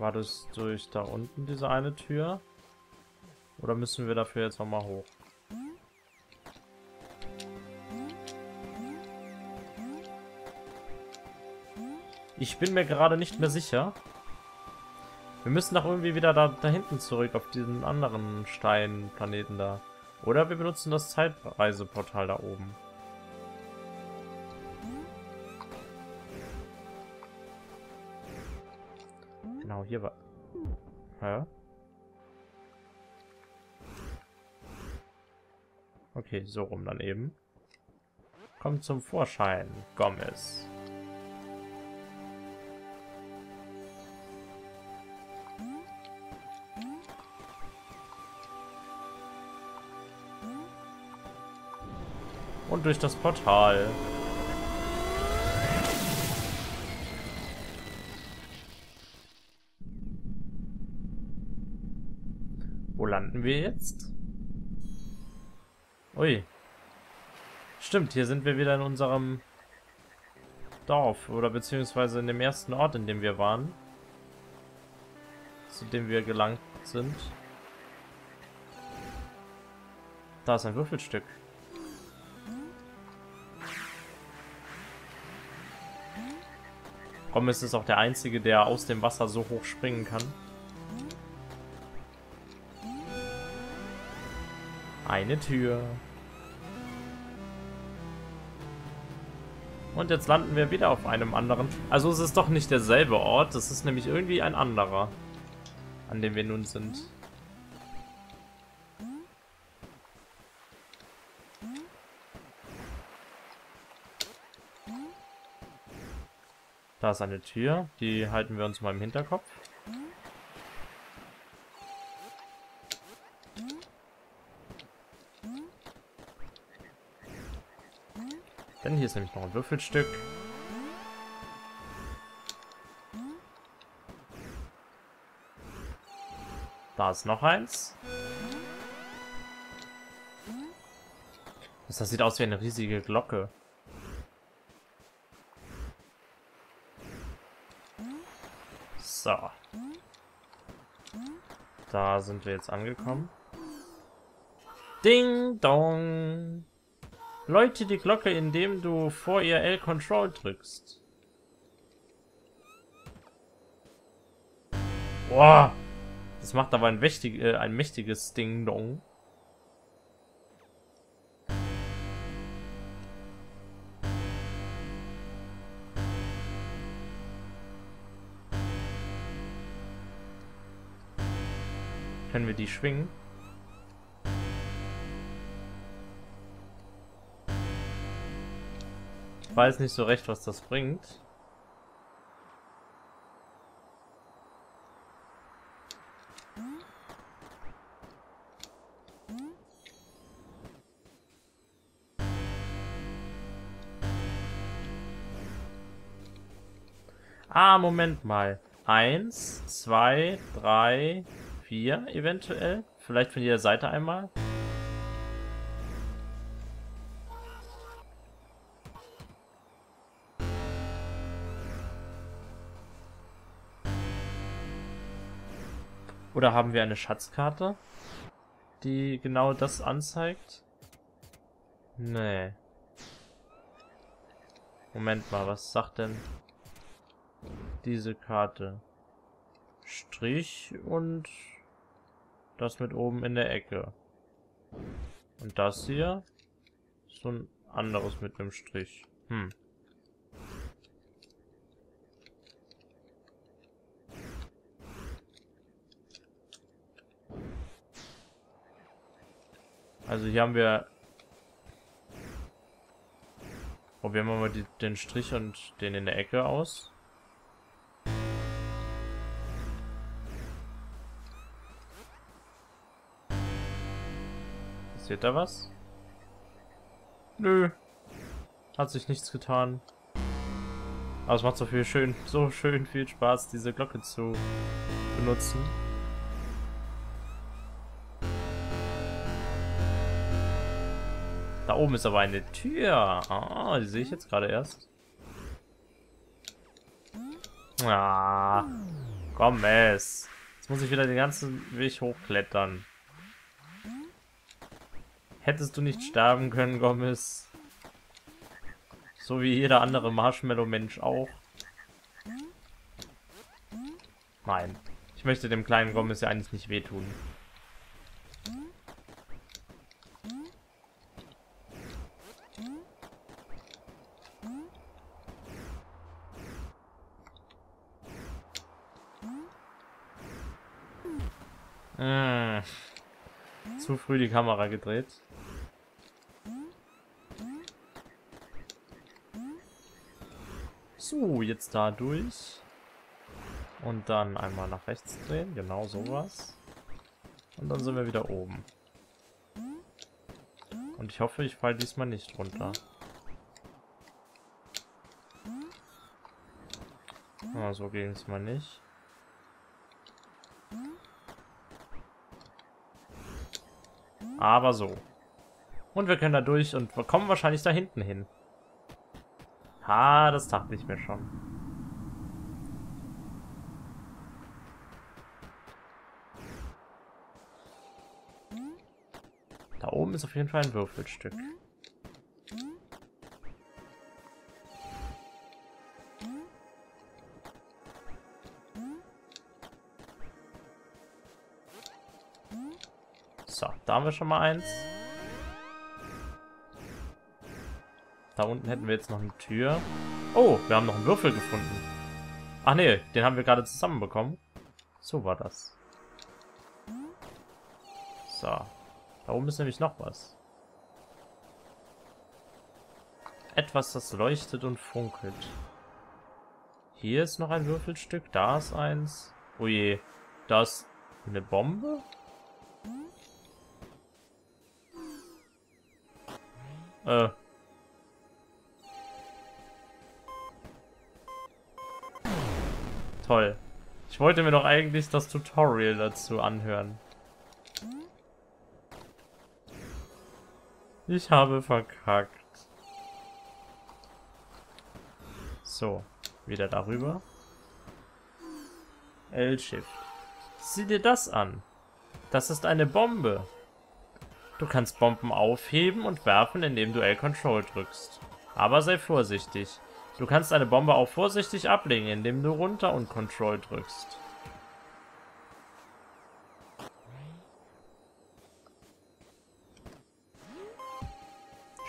War das durch da unten, diese eine Tür? Oder müssen wir dafür jetzt nochmal hoch? Ich bin mir gerade nicht mehr sicher. Wir müssen doch irgendwie wieder da hinten zurück, auf diesen anderen Steinplaneten da. Oder wir benutzen das Zeitreiseportal da oben. Genau, hier war... Hä? Okay, so rum dann eben. Kommt zum Vorschein, Gomez. Und durch das Portal. Wo landen wir jetzt? Ui. Stimmt, hier sind wir wieder in unserem Dorf. Oder beziehungsweise in dem ersten Ort, in dem wir waren. Zu dem wir gelangt sind. Da ist ein Würfelstück. Gomez ist auch der Einzige, der aus dem Wasser so hoch springen kann. Eine Tür. Und jetzt landen wir wieder auf einem anderen. Also es ist doch nicht derselbe Ort, es ist nämlich irgendwie ein anderer, an dem wir nun sind. Da ist eine Tür, die halten wir uns mal im Hinterkopf. Denn hier ist nämlich noch ein Würfelstück. Da ist noch eins. Das sieht aus wie eine riesige Glocke. So. Da sind wir jetzt angekommen. Ding dong. Läute die Glocke, indem du vor ihr L-Control drückst. Boah. Das macht aber ein mächtiges Ding dong. Können wir die schwingen? Ich weiß nicht so recht, was das bringt. Ah, Moment mal. 1, 2, 3... Hier eventuell, vielleicht von jeder Seite einmal. Oder haben wir eine Schatzkarte, die genau das anzeigt? Nee. Moment mal, was sagt denn diese Karte? Strich und... das mit oben in der Ecke. Und das hier ist so ein anderes mit einem Strich. Also hier haben wir... probieren wir mal den Strich und den in der Ecke aus. Passiert da was? Nö. Hat sich nichts getan. Aber es macht so schön viel Spaß, diese Glocke zu benutzen. Da oben ist aber eine Tür. Ah, die sehe ich jetzt gerade erst. Ah, Gomez. Jetzt muss ich wieder den ganzen Weg hochklettern. Hättest du nicht sterben können, Gomez. So wie jeder andere Marshmallow-Mensch auch. Nein. Ich möchte dem kleinen Gomez ja eigentlich nicht wehtun. Zu früh die Kamera gedreht. So, jetzt da durch. Und dann einmal nach rechts drehen. Genau sowas. Und dann sind wir wieder oben. Und ich hoffe, ich falle diesmal nicht runter. Ah, so ging es mal nicht. Aber so. Und wir können da durch und wir kommen wahrscheinlich da hinten hin. Ha, das dachte ich mir schon. Da oben ist auf jeden Fall ein Würfelstück. So, da haben wir schon mal eins. Da unten hätten wir jetzt noch eine Tür. Oh, wir haben noch einen Würfel gefunden. Ach nee, den haben wir gerade zusammenbekommen. So war das. So, da oben ist nämlich noch was. Etwas, das leuchtet und funkelt. Hier ist noch ein Würfelstück, da ist eins. Oh je, da ist eine Bombe? Toll. Ich wollte mir doch eigentlich das Tutorial dazu anhören. Ich habe verkackt. So, wieder darüber. L-Shift. Sieh dir das an. Das ist eine Bombe. Du kannst Bomben aufheben und werfen, indem du L-Control drückst. Aber sei vorsichtig. Du kannst eine Bombe auch vorsichtig ablegen, indem du runter und Control drückst.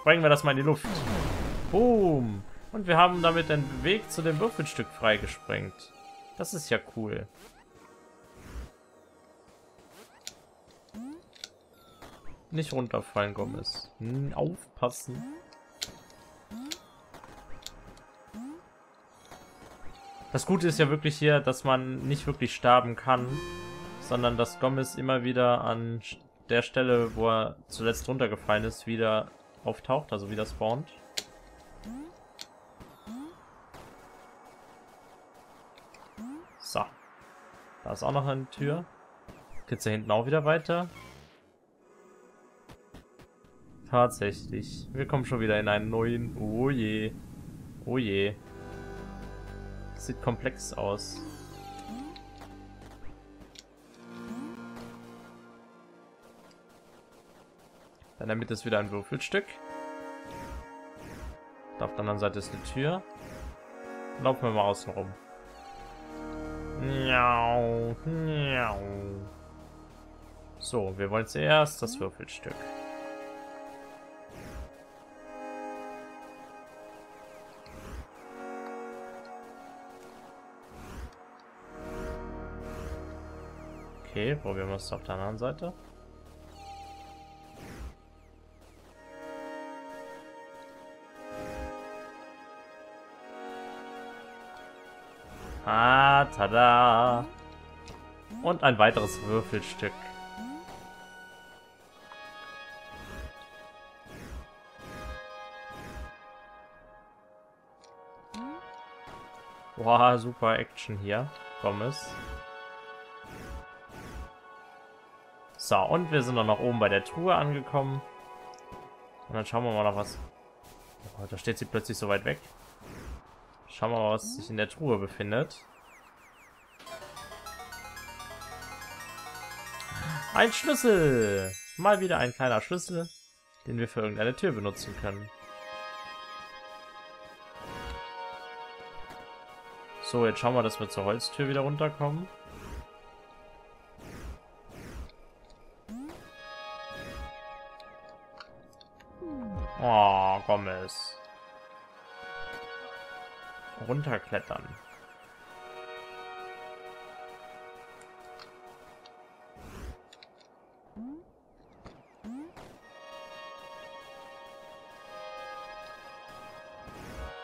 Sprengen wir das mal in die Luft. Boom! Und wir haben damit den Weg zu dem Würfelstück freigesprengt. Das ist ja cool. Nicht runterfallen, Gomez. Aufpassen. Das Gute ist ja wirklich hier, dass man nicht wirklich sterben kann, sondern dass Gomez immer wieder an der Stelle, wo er zuletzt runtergefallen ist, wieder auftaucht, also wieder spawnt. So. Da ist auch noch eine Tür. Geht's da hinten auch wieder weiter? Tatsächlich. Wir kommen schon wieder in einen neuen... Oh je. Oh je. Sieht komplex aus. Dann damit ist wieder ein Würfelstück. Und auf der anderen Seite ist eine Tür. Laufen wir mal außen rum. So, wir wollen jetzt erst das Würfelstück. Okay, probieren wir es auf der anderen Seite. Ah, tada! Und ein weiteres Würfelstück. Boah, super Action hier, Gomez. So, und wir sind dann noch oben bei der Truhe angekommen. Und dann schauen wir mal noch was... Oh, da steht sie plötzlich so weit weg. Schauen wir mal, was sich in der Truhe befindet. Ein Schlüssel! Mal wieder ein kleiner Schlüssel, den wir für irgendeine Tür benutzen können. So, jetzt schauen wir, dass wir zur Holztür wieder runterkommen. Oh, Gomez. Runterklettern.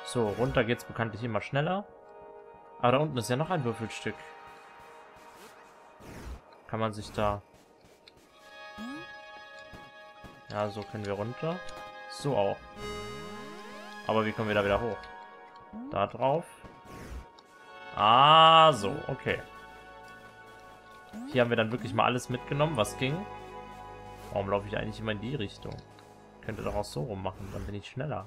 So, runter geht's bekanntlich immer schneller. Aber da unten ist ja noch ein Würfelstück. Kann man sich da... Ja, so können wir runter. So auch. Aber wie kommen wir da wieder hoch? Da drauf. Ah, so, okay. Hier haben wir dann wirklich mal alles mitgenommen, was ging. Warum laufe ich eigentlich immer in die Richtung? Könnte doch auch so rum machen, dann bin ich schneller.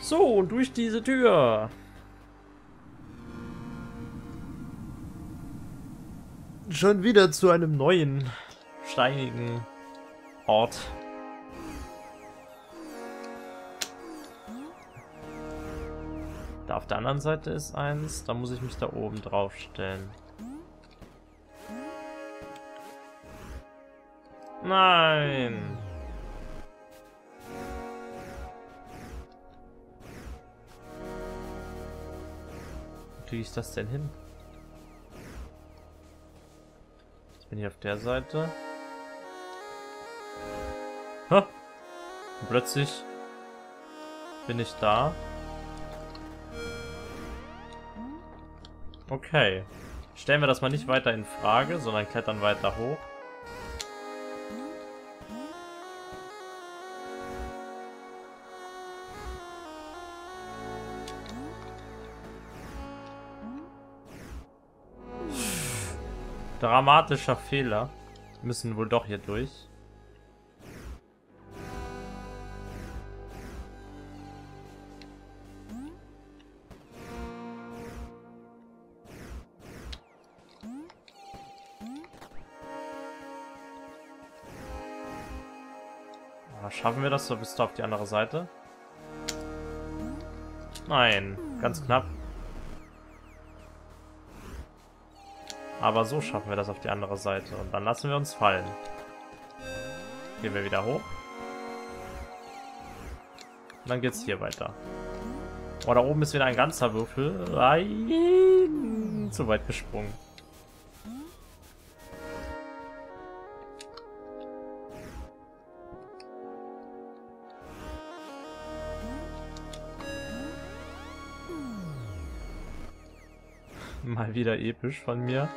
So, und durch diese Tür. Schon wieder zu einem neuen, steinigen Ort. Da auf der anderen Seite ist eins, da muss ich mich da oben drauf stellen. Nein! Wie kriege ich das denn hin? Jetzt bin ich auf der Seite. Ha! Und plötzlich bin ich da. Okay. Stellen wir das mal nicht weiter in Frage, sondern klettern weiter hoch. Dramatischer Fehler. Müssen wohl doch hier durch. Schaffen wir das? So, bist du auf die andere Seite? Nein, ganz knapp. Aber so schaffen wir das auf die andere Seite. Und dann lassen wir uns fallen. Gehen wir wieder hoch. Und dann geht's hier weiter. Oh, da oben ist wieder ein ganzer Würfel. Zu weit gesprungen. Mal wieder episch von mir.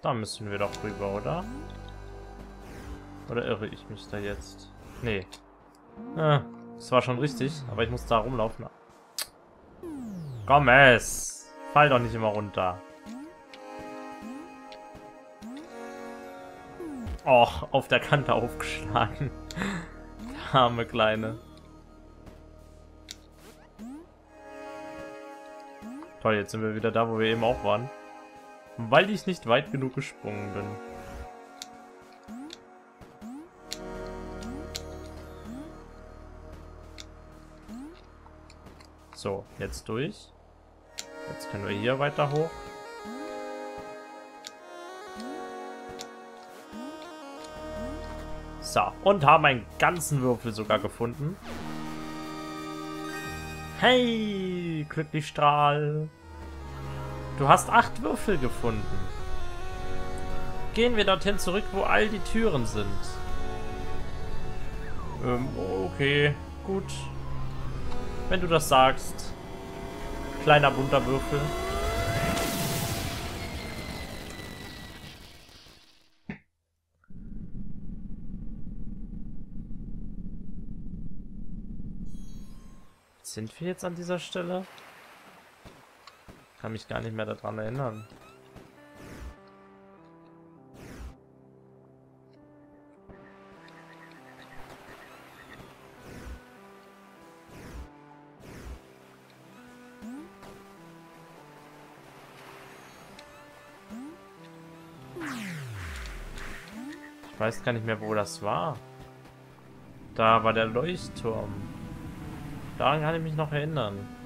Da müssen wir doch rüber, oder? Oder irre ich mich da jetzt? Nee. Das war schon richtig, aber ich muss da rumlaufen. Gomez! Fall doch nicht immer runter. Och, auf der Kante aufgeschlagen. Arme Kleine. Toll, jetzt sind wir wieder da, wo wir eben auch waren. Weil ich nicht weit genug gesprungen bin. So, jetzt durch. Jetzt können wir hier weiter hoch. So, und haben einen ganzen Würfel sogar gefunden. Hey, Glücklichstrahl. Du hast 8 Würfel gefunden. Gehen wir dorthin zurück, wo all die Türen sind. Okay, gut. Wenn du das sagst, kleiner bunter Würfel. Sind wir jetzt an dieser Stelle? kann mich gar nicht mehr daran erinnern. Ich weiß gar nicht mehr, wo das war. Da war der Leuchtturm. Daran kann ich mich noch erinnern.